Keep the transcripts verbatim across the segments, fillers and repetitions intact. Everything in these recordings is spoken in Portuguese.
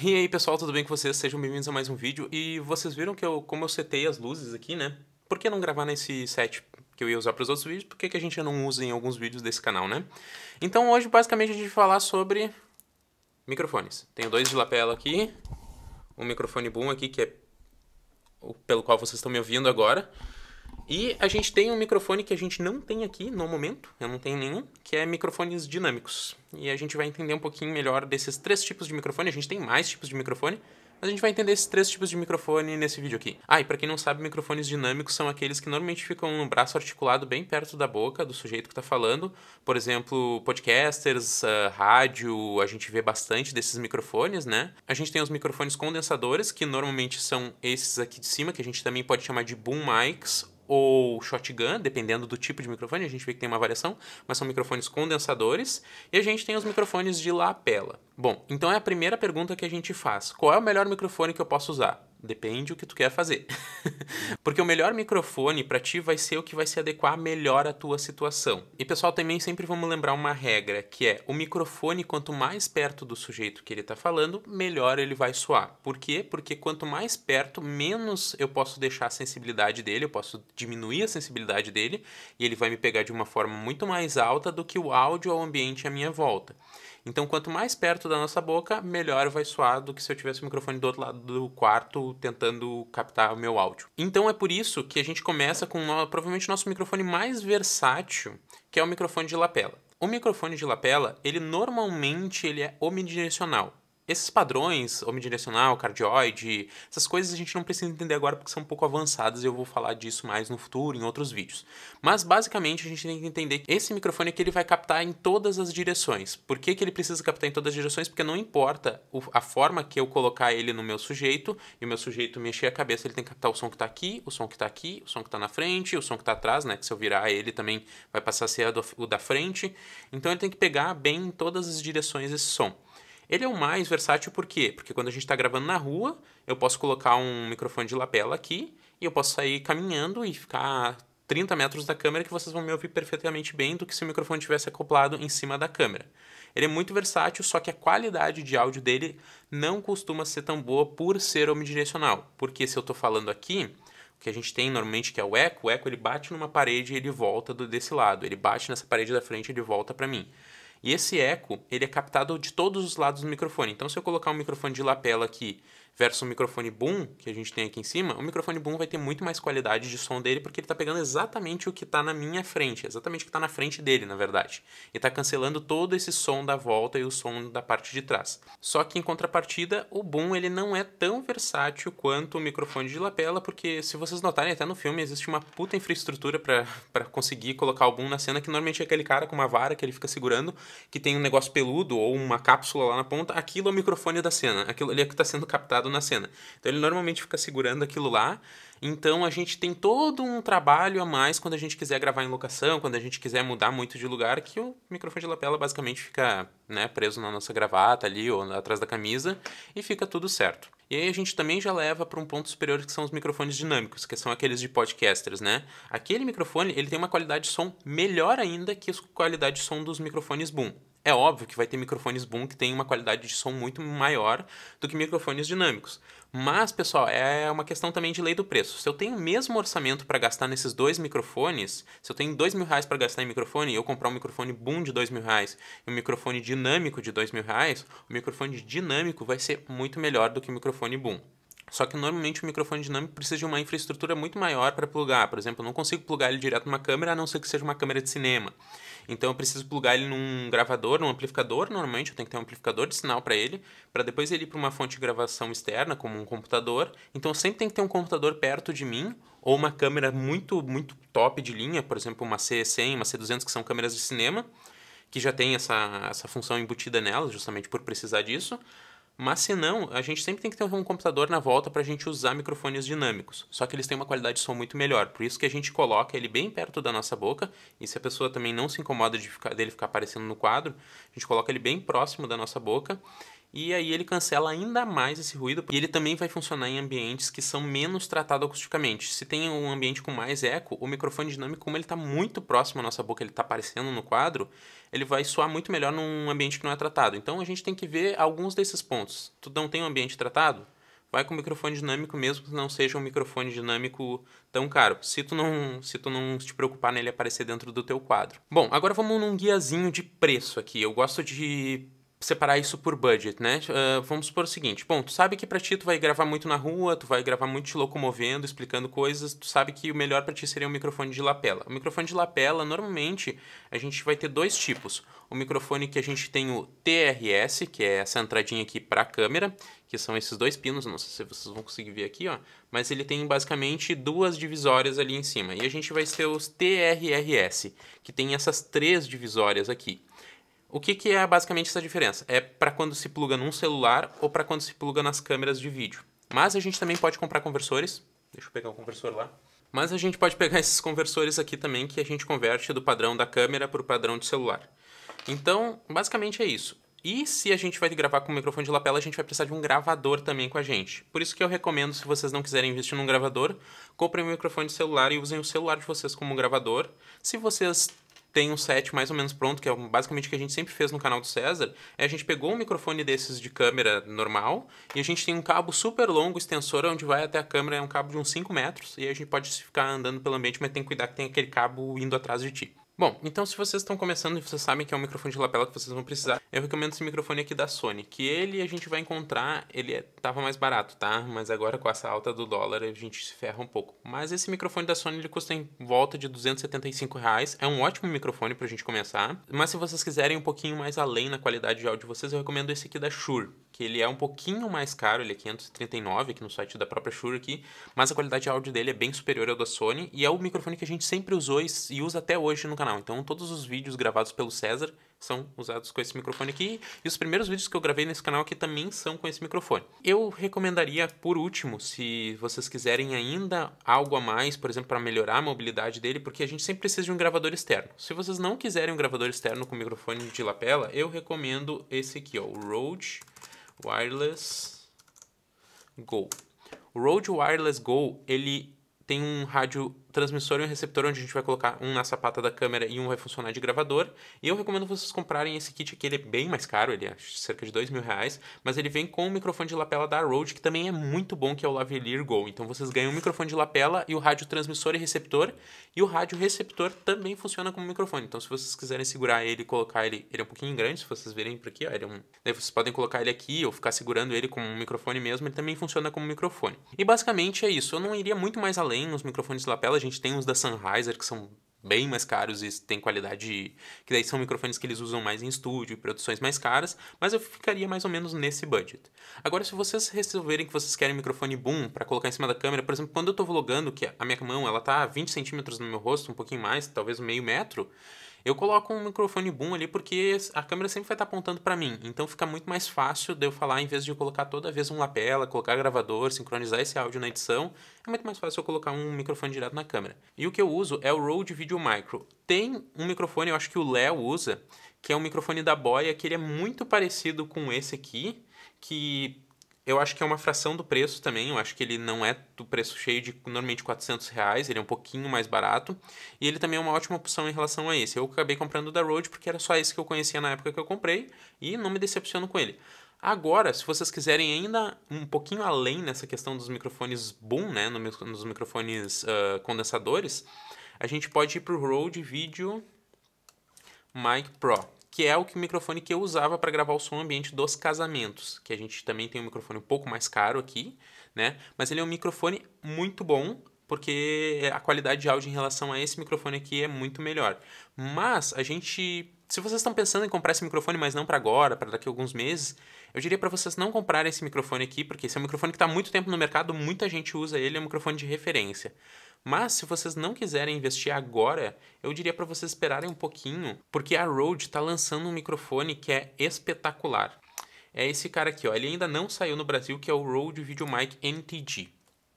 E aí pessoal, tudo bem com vocês? Sejam bem-vindos a mais um vídeo. E vocês viram que eu, como eu setei as luzes aqui, né? Por que não gravar nesse set que eu ia usar para os outros vídeos? Por que que a gente não usa em alguns vídeos desse canal, né? Então hoje basicamente a gente vai falar sobre microfones. Tenho dois de lapela aqui, um microfone boom aqui, que é o pelo qual vocês estão me ouvindo agora. E a gente tem um microfone que a gente não tem aqui no momento, eu não tenho nenhum, que é microfones dinâmicos. E a gente vai entender um pouquinho melhor desses três tipos de microfone, a gente tem mais tipos de microfone, mas a gente vai entender esses três tipos de microfone nesse vídeo aqui. Ah, e pra quem não sabe, microfones dinâmicos são aqueles que normalmente ficam no braço articulado bem perto da boca do sujeito que tá falando. Por exemplo, podcasters, uh, rádio, a gente vê bastante desses microfones, né? A gente tem os microfones condensadores, que normalmente são esses aqui de cima, que a gente também pode chamar de boom mics, ou shotgun, dependendo do tipo de microfone, a gente vê que tem uma variação, mas são microfones condensadores, e a gente tem os microfones de lapela. Bom, então é a primeira pergunta que a gente faz, qual é o melhor microfone que eu posso usar? Depende do que tu quer fazer. Porque o melhor microfone pra ti vai ser o que vai se adequar melhor à tua situação. E pessoal, também sempre vamos lembrar uma regra, que é o microfone, quanto mais perto do sujeito que ele tá falando, melhor ele vai soar. Por quê? Porque quanto mais perto, menos eu posso deixar a sensibilidade dele, eu posso diminuir a sensibilidade dele, e ele vai me pegar de uma forma muito mais alta do que o áudio ao ambiente à minha volta. Então, quanto mais perto da nossa boca, melhor vai soar do que se eu tivesse o microfone do outro lado do quarto, tentando captar o meu áudio. Então é por isso que a gente começa com o, provavelmente o nosso microfone mais versátil, que é o microfone de lapela. O microfone de lapela, ele normalmente ele é omnidirecional. Esses padrões, omnidirecional, cardioide, essas coisas a gente não precisa entender agora porque são um pouco avançadas e eu vou falar disso mais no futuro, em outros vídeos. Mas basicamente a gente tem que entender que esse microfone aqui ele vai captar em todas as direções. Por que que ele precisa captar em todas as direções? Porque não importa a forma que eu colocar ele no meu sujeito e o meu sujeito mexer a cabeça, ele tem que captar o som que está aqui, o som que está aqui, o som que está na frente, o som que está atrás, né? Que se eu virar ele também vai passar a ser o da frente. Então ele tem que pegar bem em todas as direções esse som. Ele é o mais versátil por quê? Porque quando a gente está gravando na rua, eu posso colocar um microfone de lapela aqui e eu posso sair caminhando e ficar a trinta metros da câmera que vocês vão me ouvir perfeitamente bem do que se o microfone tivesse acoplado em cima da câmera. Ele é muito versátil, só que a qualidade de áudio dele não costuma ser tão boa por ser omnidirecional. Porque se eu estou falando aqui, o que a gente tem normalmente que é o eco, o eco ele bate numa parede e ele volta do, desse lado. Ele bate nessa parede da frente e ele volta para mim. E esse eco, ele é captado de todos os lados do microfone. Então, se eu colocar um microfone de lapela aqui versus um microfone boom, que a gente tem aqui em cima, o microfone boom vai ter muito mais qualidade de som dele, porque ele está pegando exatamente o que está na minha frente, exatamente o que está na frente dele, na verdade. E está cancelando todo esse som da volta e o som da parte de trás. Só que, em contrapartida, o boom ele não é tão versátil quanto o microfone de lapela, porque, se vocês notarem, até no filme existe uma puta infraestrutura para conseguir colocar o boom na cena, que normalmente é aquele cara com uma vara que ele fica segurando, que tem um negócio peludo ou uma cápsula lá na ponta, aquilo é o microfone da cena, aquilo ali é que está sendo captado na cena. Então ele normalmente fica segurando aquilo lá, então a gente tem todo um trabalho a mais quando a gente quiser gravar em locação, quando a gente quiser mudar muito de lugar, que o microfone de lapela basicamente fica, né, preso na nossa gravata ali ou atrás da camisa e fica tudo certo. E aí a gente também já leva para um ponto superior que são os microfones dinâmicos, que são aqueles de podcasters, né? Aquele microfone, ele tem uma qualidade de som melhor ainda que a qualidade de som dos microfones boom. É óbvio que vai ter microfones boom que tem uma qualidade de som muito maior do que microfones dinâmicos. Mas, pessoal, é uma questão também de lei do preço. Se eu tenho o mesmo orçamento para gastar nesses dois microfones, se eu tenho dois mil reais para gastar em microfone e eu comprar um microfone boom de dois mil reais e um microfone dinâmico de dois mil reais, o microfone dinâmico vai ser muito melhor do que o microfone boom. Só que normalmente o microfone dinâmico precisa de uma infraestrutura muito maior para plugar. Por exemplo, eu não consigo plugar ele direto numa câmera, a não ser que seja uma câmera de cinema. Então eu preciso plugar ele num gravador, num amplificador. Normalmente eu tenho que ter um amplificador de sinal para ele, para depois ele ir para uma fonte de gravação externa, como um computador. Então eu sempre tenho que ter um computador perto de mim, ou uma câmera muito, muito top de linha, por exemplo, uma C cem, uma C duzentos, que são câmeras de cinema, que já tem essa, essa função embutida nelas, justamente por precisar disso. Mas se não, a gente sempre tem que ter um computador na volta para a gente usar microfones dinâmicos. Só que eles têm uma qualidade de som muito melhor. Por isso que a gente coloca ele bem perto da nossa boca. E se a pessoa também não se incomoda de ficar, dele ficar aparecendo no quadro, a gente coloca ele bem próximo da nossa boca. e aí ele cancela ainda mais esse ruído, e ele também vai funcionar em ambientes que são menos tratados acusticamente. Se tem um ambiente com mais eco, o microfone dinâmico, como ele está muito próximo à nossa boca, ele está aparecendo no quadro, ele vai soar muito melhor num ambiente que não é tratado. Então a gente tem que ver alguns desses pontos. Tu não tem um ambiente tratado? Vai com o microfone dinâmico mesmo que não seja um microfone dinâmico tão caro, se tu não se tu não te preocupar nele aparecer dentro do teu quadro. Bom, agora vamos num guiazinho de preço aqui. Eu gosto de separar isso por budget, né? Uh, vamos supor o seguinte, bom, tu sabe que pra ti tu vai gravar muito na rua, tu vai gravar muito te locomovendo, explicando coisas, tu sabe que o melhor pra ti seria um microfone de lapela. O microfone de lapela, normalmente, a gente vai ter dois tipos. O microfone que a gente tem o T R S, que é essa entradinha aqui pra câmera, que são esses dois pinos, não sei se vocês vão conseguir ver aqui, ó, mas ele tem basicamente duas divisórias ali em cima. E a gente vai ter os T R R S, que tem essas três divisórias aqui. O que, que é basicamente essa diferença? É para quando se pluga num celular ou para quando se pluga nas câmeras de vídeo. Mas a gente também pode comprar conversores. Deixa eu pegar o conversor lá. Mas a gente pode pegar esses conversores aqui também, que a gente converte do padrão da câmera para o padrão de celular. Então, basicamente é isso. E se a gente vai gravar com o microfone de lapela, a gente vai precisar de um gravador também com a gente. Por isso que eu recomendo, se vocês não quiserem investir num gravador, comprem um microfone de celular e usem o celular de vocês como gravador. Se vocês tem um set mais ou menos pronto, que é basicamente o que a gente sempre fez no canal do César, é a gente pegou um microfone desses de câmera normal e a gente tem um cabo super longo, extensor, onde vai até a câmera, é um cabo de uns cinco metros, e a gente pode ficar andando pelo ambiente, mas tem que cuidar que tem aquele cabo indo atrás de ti. Bom, então se vocês estão começando e vocês sabem que é um microfone de lapela que vocês vão precisar, eu recomendo esse microfone aqui da Sony, que ele a gente vai encontrar, ele é, tava mais barato, tá? Mas agora com essa alta do dólar a gente se ferra um pouco. Mas esse microfone da Sony ele custa em volta de duzentos e setenta e cinco reais, é um ótimo microfone pra gente começar, mas se vocês quiserem um pouquinho mais além na qualidade de áudio de vocês, eu recomendo esse aqui da Shure, que ele é um pouquinho mais caro, ele é quinhentos e trinta e nove aqui no site da própria Shure aqui, mas a qualidade de áudio dele é bem superior ao da Sony, e é o microfone que a gente sempre usou e usa até hoje no canal. Então todos os vídeos gravados pelo César são usados com esse microfone aqui, e os primeiros vídeos que eu gravei nesse canal aqui também são com esse microfone. Eu recomendaria, por último, se vocês quiserem ainda algo a mais, por exemplo, para melhorar a mobilidade dele, porque a gente sempre precisa de um gravador externo. Se vocês não quiserem um gravador externo com microfone de lapela, eu recomendo esse aqui, ó, o Rode Wireless Go. O Rode Wireless Go, ele tem um rádio transmissor e um receptor, onde a gente vai colocar um na sapata da câmera e um vai funcionar de gravador. E eu recomendo vocês comprarem esse kit aqui, ele é bem mais caro, ele é cerca de dois mil reais, mas ele vem com o microfone de lapela da Rode, que também é muito bom, que é o Lavalier Go. Então vocês ganham um microfone de lapela e o rádio transmissor e receptor, e o rádio receptor também funciona como microfone. Então se vocês quiserem segurar ele e colocar ele, ele é um pouquinho grande, se vocês verem por aqui, ó, ele é um... daí vocês podem colocar ele aqui ou ficar segurando ele como um microfone mesmo, ele também funciona como microfone. E basicamente é isso, eu não iria muito mais além nos microfones de lapela, a gente tem uns da Sennheiser que são bem mais caros e tem qualidade, que daí são microfones que eles usam mais em estúdio e produções mais caras, mas eu ficaria mais ou menos nesse budget. Agora, se vocês resolverem que vocês querem um microfone boom para colocar em cima da câmera, por exemplo, quando eu tô vlogando, que a minha mão ela tá a vinte centímetros no meu rosto, um pouquinho mais, talvez meio metro, eu coloco um microfone boom ali porque a câmera sempre vai estar apontando para mim, então fica muito mais fácil de eu falar, em vez de eu colocar toda vez um lapela, colocar gravador, sincronizar esse áudio na edição, é muito mais fácil eu colocar um microfone direto na câmera. E o que eu uso é o Rode Video Micro. Tem um microfone, eu acho que o Léo usa, que é um microfone da Boya, que ele é muito parecido com esse aqui, que eu acho que é uma fração do preço também, eu acho que ele não é do preço cheio de, normalmente, quatrocentos reais, ele é um pouquinho mais barato, e ele também é uma ótima opção em relação a esse. Eu acabei comprando o da Rode porque era só esse que eu conhecia na época que eu comprei, e não me decepciono com ele. Agora, se vocês quiserem ainda um pouquinho além nessa questão dos microfones boom, né, nos microfones uh, condensadores, a gente pode ir para o Rode Video Mic Pro, que é o que o microfone que eu usava para gravar o som ambiente dos casamentos, que a gente também tem um microfone um pouco mais caro aqui, né? Mas ele é um microfone muito bom, porque a qualidade de áudio em relação a esse microfone aqui é muito melhor. Mas a gente, se vocês estão pensando em comprar esse microfone, mas não para agora, para daqui a alguns meses, eu diria para vocês não comprarem esse microfone aqui, porque esse é um microfone que está há muito tempo no mercado, muita gente usa ele, é um microfone de referência. Mas se vocês não quiserem investir agora, eu diria para vocês esperarem um pouquinho, porque a Rode está lançando um microfone que é espetacular. É esse cara aqui, ó, ele ainda não saiu no Brasil, que é o Rode VideoMic N T G.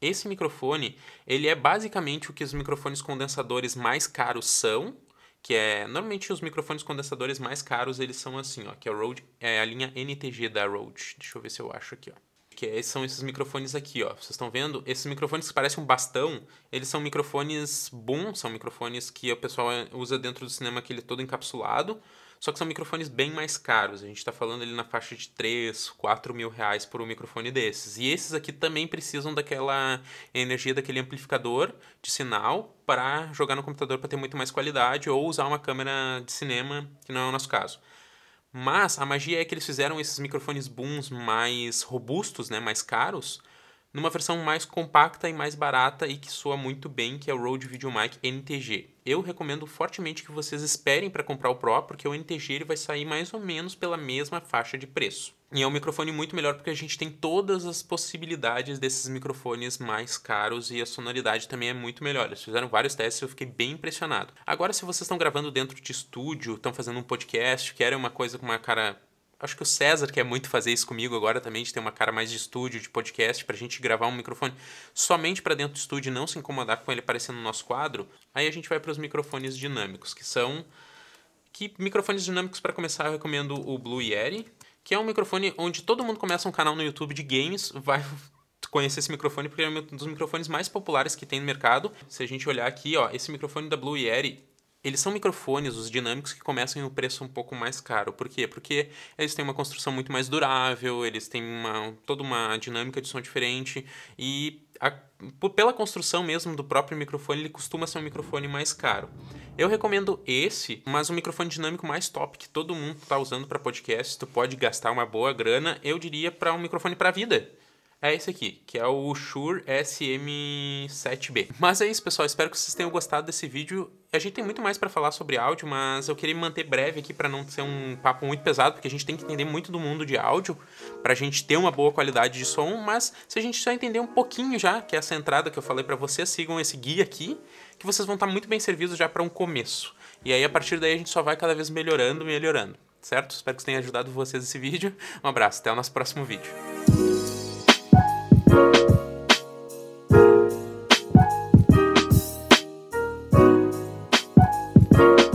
Esse microfone, ele é basicamente o que os microfones condensadores mais caros são, que é, normalmente os microfones condensadores mais caros, eles são assim, ó, que é, o Rode, é a linha N T G da Rode. Deixa eu ver se eu acho aqui, ó. Que é, são esses microfones aqui, ó. Vocês estão vendo? Esses microfones que parecem um bastão, eles são microfones bons, são microfones que o pessoal usa dentro do cinema, aquele todo encapsulado, só que são microfones bem mais caros. A gente está falando ali na faixa de três, quatro mil reais por um microfone desses. E esses aqui também precisam daquela energia daquele amplificador de sinal para jogar no computador para ter muito mais qualidade ou usar uma câmera de cinema, que não é o nosso caso. Mas a magia é que eles fizeram esses microfones booms mais robustos, né, mais caros, numa versão mais compacta e mais barata e que soa muito bem, que é o Rode VideoMic N T G. Eu recomendo fortemente que vocês esperem para comprar o Pro, porque o N T G ele vai sair mais ou menos pela mesma faixa de preço. E é um microfone muito melhor porque a gente tem todas as possibilidades desses microfones mais caros e a sonoridade também é muito melhor. Eles fizeram vários testes e eu fiquei bem impressionado. Agora, se vocês estão gravando dentro de estúdio, estão fazendo um podcast, querem uma coisa com uma cara... Acho que o César quer muito fazer isso comigo agora também, de ter uma cara mais de estúdio, de podcast, pra gente gravar um microfone somente pra dentro do estúdio e não se incomodar com ele aparecendo no nosso quadro. Aí a gente vai pros microfones dinâmicos, que são... Que microfones dinâmicos, pra começar, eu recomendo o Blue Yeti, que é um microfone onde todo mundo começa um canal no YouTube de games, vai conhecer esse microfone porque é um dos microfones mais populares que tem no mercado. Se a gente olhar aqui, ó, esse microfone da Blue Yeti, eles são microfones, os dinâmicos, que começam em um preço um pouco mais caro. Por quê? Porque eles têm uma construção muito mais durável, eles têm uma, toda uma dinâmica de som diferente e... A, pela construção mesmo do próprio microfone, ele costuma ser um microfone mais caro. Eu recomendo esse, mas um microfone dinâmico mais top que todo mundo tá usando para podcast, tu pode gastar uma boa grana, eu diria, para um microfone para vida. É esse aqui, que é o Shure S M sete B. Mas é isso, pessoal. Espero que vocês tenham gostado desse vídeo. A gente tem muito mais para falar sobre áudio, mas eu queria manter breve aqui para não ser um papo muito pesado, porque a gente tem que entender muito do mundo de áudio para a gente ter uma boa qualidade de som, mas se a gente só entender um pouquinho já, que é essa entrada que eu falei para vocês, sigam esse guia aqui, que vocês vão estar muito bem servidos já para um começo. E aí, a partir daí, a gente só vai cada vez melhorando, melhorando, certo? Espero que tenha ajudado vocês esse vídeo. Um abraço, até o nosso próximo vídeo. Thank you.